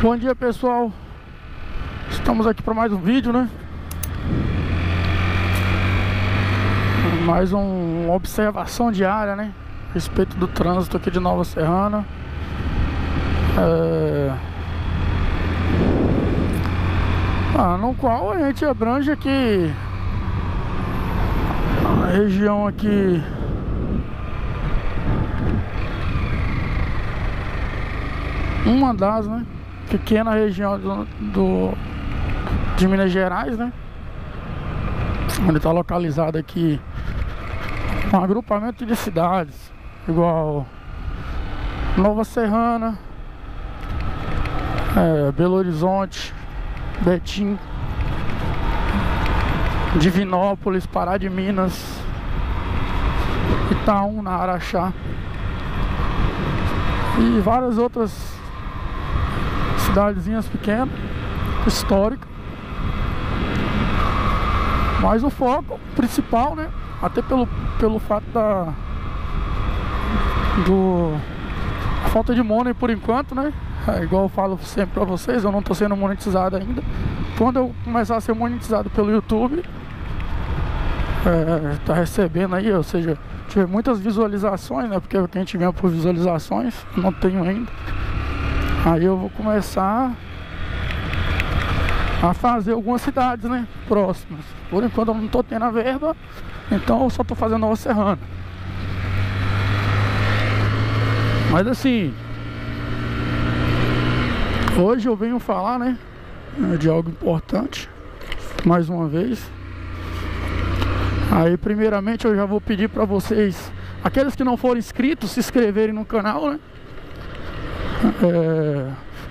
Bom dia, pessoal. Estamos aqui para mais um vídeo, né? Mais uma observação diária, né? A respeito do trânsito aqui de Nova Serrana. No qual a gente abrange aqui a região aqui uma das, né, pequena região de Minas Gerais, né, onde está localizado aqui um agrupamento de cidades igual Nova Serrana, Belo Horizonte, Betim, Divinópolis, Pará de Minas, Itaúna, Araxá e várias outras cidadezinhas pequenas, históricas. Mas o foco principal, né, até pelo fato da falta de money por enquanto, né, igual eu falo sempre pra vocês, eu não tô sendo monetizado ainda. Quando eu começar a ser monetizado pelo YouTube, tá recebendo aí, ou seja, tive muitas visualizações, né, porque o que a gente ganha por visualizações, não tenho ainda. Aí eu vou começar a fazer algumas cidades, né, próximas. Por enquanto eu não tô tendo a verba, então eu só tô fazendo Nova Serrana. Mas assim, hoje eu venho falar, né, de algo importante, mais uma vez. Aí primeiramente eu já vou pedir pra vocês, aqueles que não foram inscritos, se inscreverem no canal, né.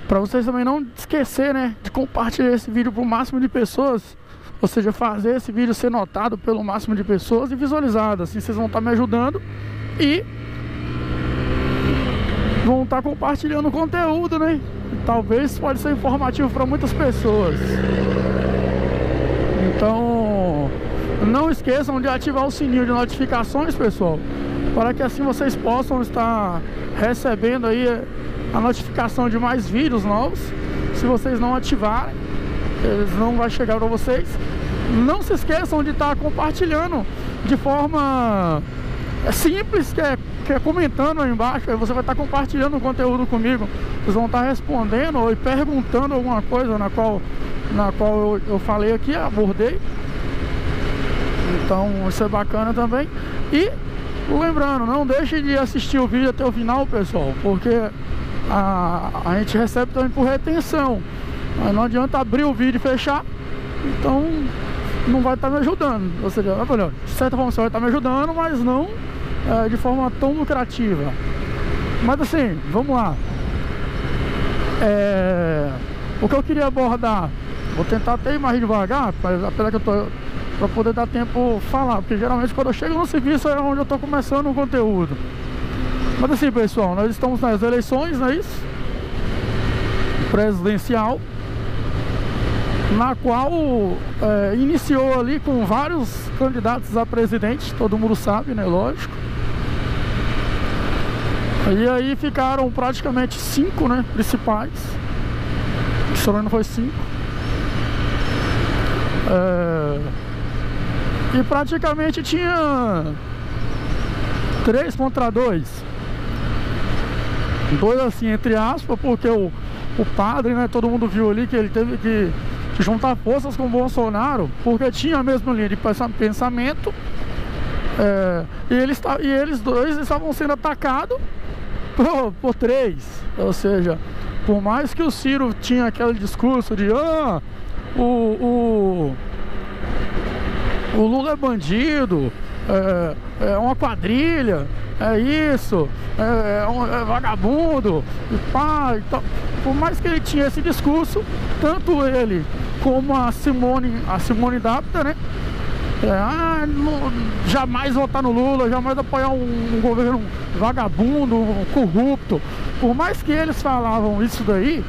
Para vocês também não esquecer, né, de compartilhar esse vídeo para o máximo de pessoas, ou seja, fazer esse vídeo ser notado pelo máximo de pessoas e visualizado. Assim vocês vão estar me ajudando e vão estar compartilhando o conteúdo, né? Talvez pode ser informativo para muitas pessoas. Então não esqueçam de ativar o sininho de notificações, pessoal, para que assim vocês possam estar recebendo aí a notificação de mais vídeos novos. Se vocês não ativarem, eles não vão chegar para vocês. Não se esqueçam de estar compartilhando de forma simples, que é comentando aí embaixo. Aí você vai estar compartilhando o conteúdo comigo. Vocês vão estar respondendo ou perguntando alguma coisa na qual eu falei aqui, abordei. Então isso é bacana também. E lembrando, não deixem de assistir o vídeo até o final, pessoal, porque a gente recebe também por retenção. Não adianta abrir o vídeo e fechar, então não vai estar me ajudando. Ou seja, de certa forma você vai estar me ajudando, mas não de forma tão lucrativa. Mas assim, vamos lá. O que eu queria abordar, vou tentar até ir mais devagar, apesar que eu tô, para poder dar tempo falar, porque geralmente quando eu chego no serviço é onde eu estou começando o conteúdo. Mas assim, pessoal, nós estamos nas eleições, não é isso? Presidencial, na qual iniciou ali com vários candidatos a presidente, todo mundo sabe, né? Lógico. E aí ficaram praticamente 5, né, principais. Se não foi 5. E praticamente tinha 3 contra 2. 2 assim, entre aspas, porque o padre, né, todo mundo viu ali que ele teve que juntar forças com o Bolsonaro, porque tinha a mesma linha de pensamento, e eles dois estavam sendo atacados por 3. Ou seja, por mais que o Ciro tinha aquele discurso de o Lula é bandido, é uma quadrilha, é isso, é vagabundo, e pá, e tal. Por mais que ele tinha esse discurso, tanto ele como a Simone Dapta, né? Jamais votar no Lula, jamais apoiar um governo vagabundo, corrupto. Por mais que eles falavam isso daí,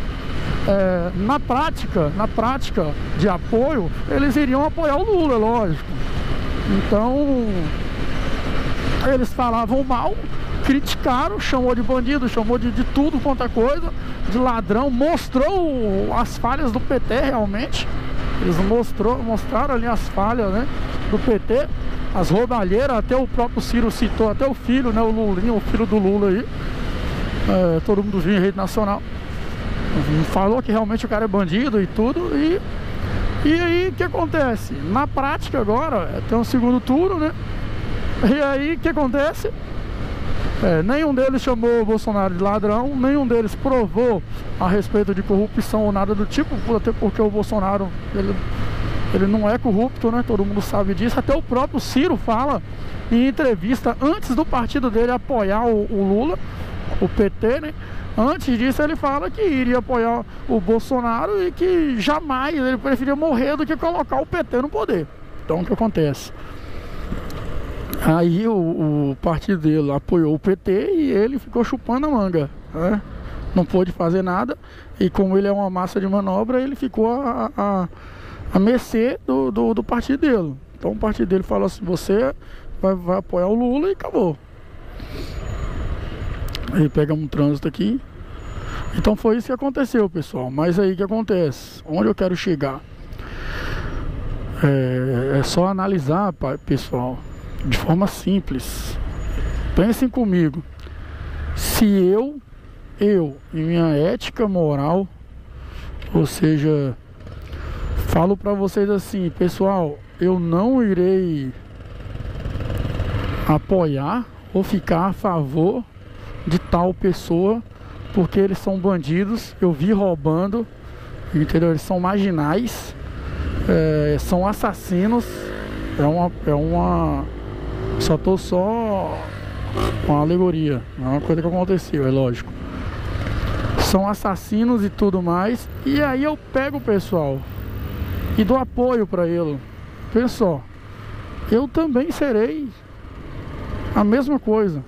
na prática de apoio, eles iriam apoiar o Lula, lógico. Então eles falavam mal, criticaram, chamou de bandido, chamou de tudo quanto é coisa, de ladrão, mostrou as falhas do PT realmente. Eles mostraram ali as falhas, né, do PT, as roubalheiras, até o próprio Ciro citou, até o filho, né, o Lulinho, o filho do Lula aí, todo mundo viu em rede nacional, falou que realmente o cara é bandido e tudo, e aí o que acontece? Na prática agora, tem um segundo turno, né, e aí o que acontece? Nenhum deles chamou o Bolsonaro de ladrão, nenhum deles provou a respeito de corrupção ou nada do tipo, até porque o Bolsonaro, ele não é corrupto, né? Todo mundo sabe disso. Até o próprio Ciro fala em entrevista, antes do partido dele apoiar o Lula, o PT, né? Antes disso ele fala que iria apoiar o Bolsonaro e que jamais, ele preferia morrer do que colocar o PT no poder. Então o que acontece? Aí o partido dele apoiou o PT e ele ficou chupando a manga, né? Não pôde fazer nada, e como ele é uma massa de manobra, ele ficou a mercê do partido dele. Então o partido dele falou assim, você vai apoiar o Lula, e acabou. Aí pegamos um trânsito aqui. Então foi isso que aconteceu, pessoal. Mas aí o que acontece? Onde eu quero chegar? É só analisar, pessoal, de forma simples. Pensem comigo. Se eu em minha ética moral, ou seja, falo para vocês assim, pessoal, eu não irei apoiar ou ficar a favor de tal pessoa, porque eles são bandidos, eu vi roubando, entendeu? Eles são marginais, são assassinos, só uma alegoria, não é uma coisa que aconteceu, é lógico. São assassinos e tudo mais. E aí eu pego o pessoal e dou apoio pra ele. Pessoal, eu também serei a mesma coisa,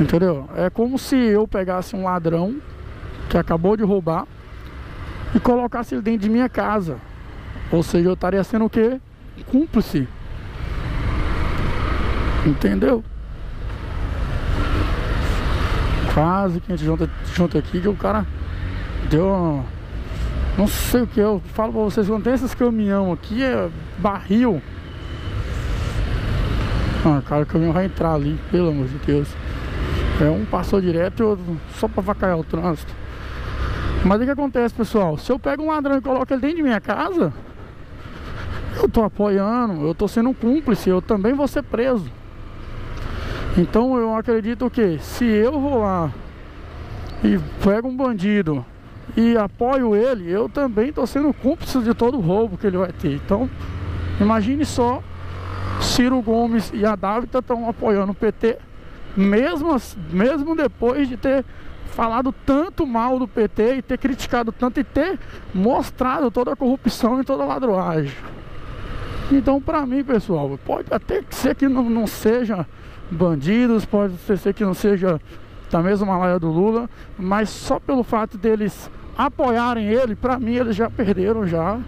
entendeu? É como se eu pegasse um ladrão que acabou de roubar e colocasse ele dentro de minha casa. Ou seja, eu estaria sendo o quê? Cúmplice. Entendeu? Quase que a gente junta aqui, que o cara deu uma... não sei o que, eu falo pra vocês, quando tem esses caminhão aqui, é barril. Ah, cara, o caminhão vai entrar ali, pelo amor de Deus. Um passou direto e outro só pra vacaiar o trânsito. Mas o que acontece, pessoal? Se eu pego um ladrão e coloco ele dentro de minha casa, eu tô apoiando, eu tô sendo um cúmplice, eu também vou ser preso. Então eu acredito que se eu vou lá e pego um bandido e apoio ele, eu também estou sendo cúmplice de todo o roubo que ele vai ter. Então imagine só, Ciro Gomes e a Dávita estão apoiando o PT, mesmo depois de ter falado tanto mal do PT e ter criticado tanto e ter mostrado toda a corrupção e toda a ladroagem. Então pra mim, pessoal, pode até ser que não seja bandidos, pode ser que não seja da mesma laia do Lula, mas só pelo fato deles apoiarem ele, pra mim eles já perderam já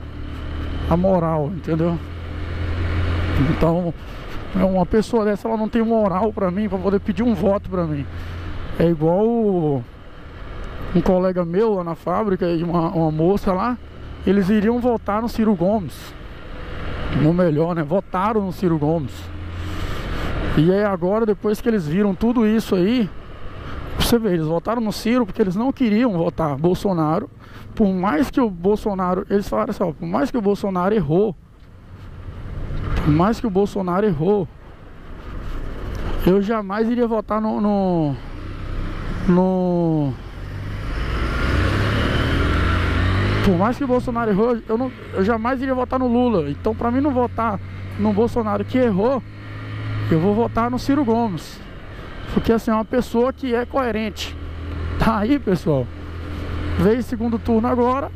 a moral, entendeu? Então uma pessoa dessa, ela não tem moral pra mim, pra poder pedir um voto pra mim. É igual um colega meu lá na fábrica e uma moça lá, eles iriam votar no Ciro Gomes. Ou melhor, né, votaram no Ciro Gomes. E aí agora, depois que eles viram tudo isso aí, você vê, eles votaram no Ciro porque eles não queriam votar Bolsonaro. Por mais que o Bolsonaro, eles falaram assim, ó, por mais que o Bolsonaro errou, eu jamais iria votar Por mais que o Bolsonaro errou, eu jamais iria votar no Lula. Então, pra mim não votar no Bolsonaro que errou, eu vou votar no Ciro Gomes. Porque, assim, é uma pessoa que é coerente. Tá aí, pessoal. Veio segundo turno agora.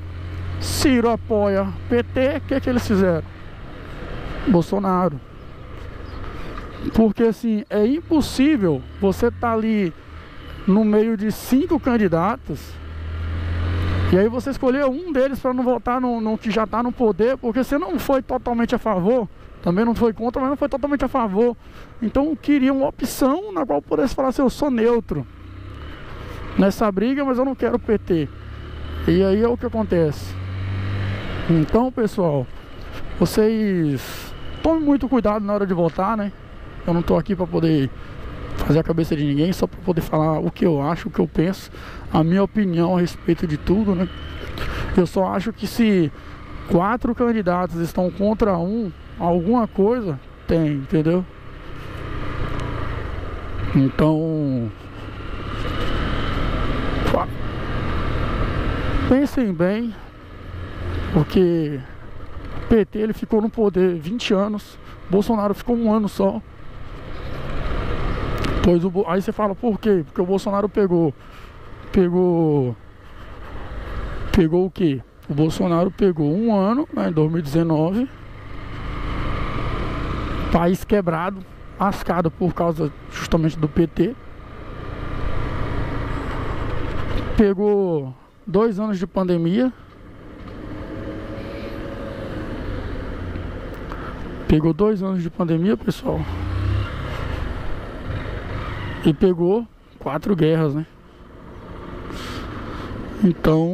Ciro apoia PT. O que é que eles fizeram? Bolsonaro. Porque, assim, é impossível você tá ali no meio de 5 candidatos... e aí você escolheu um deles para não votar no que já está no poder, porque você não foi totalmente a favor, também não foi contra, mas não foi totalmente a favor. Então queria uma opção na qual pudesse falar assim, eu sou neutro. nessa briga, mas eu não quero o PT. E aí é o que acontece. Então, pessoal, vocês tomem muito cuidado na hora de votar, né? Eu não tô aqui para poder fazer a cabeça de ninguém, só para poder falar o que eu acho, o que eu penso, a minha opinião a respeito de tudo, né? Eu só acho que se 4 candidatos estão contra um, alguma coisa tem, entendeu? Então, pensem bem, porque o PT ele ficou no poder 20 anos, Bolsonaro ficou 1 ano só. Pois aí você fala, por quê? Porque o Bolsonaro pegou o quê? O Bolsonaro pegou 1 ano, né, em 2019, país quebrado, lascado por causa justamente do PT. Pegou 2 anos de pandemia. Pegou 2 anos de pandemia, pessoal. E pegou 4 guerras, né? Então,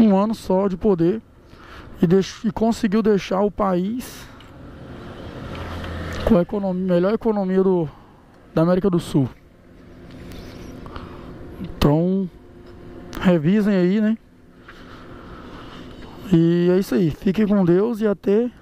1 ano só de poder e conseguiu deixar o país com a melhor economia da América do Sul. Então, revisem aí, né? E é isso aí. Fiquem com Deus e até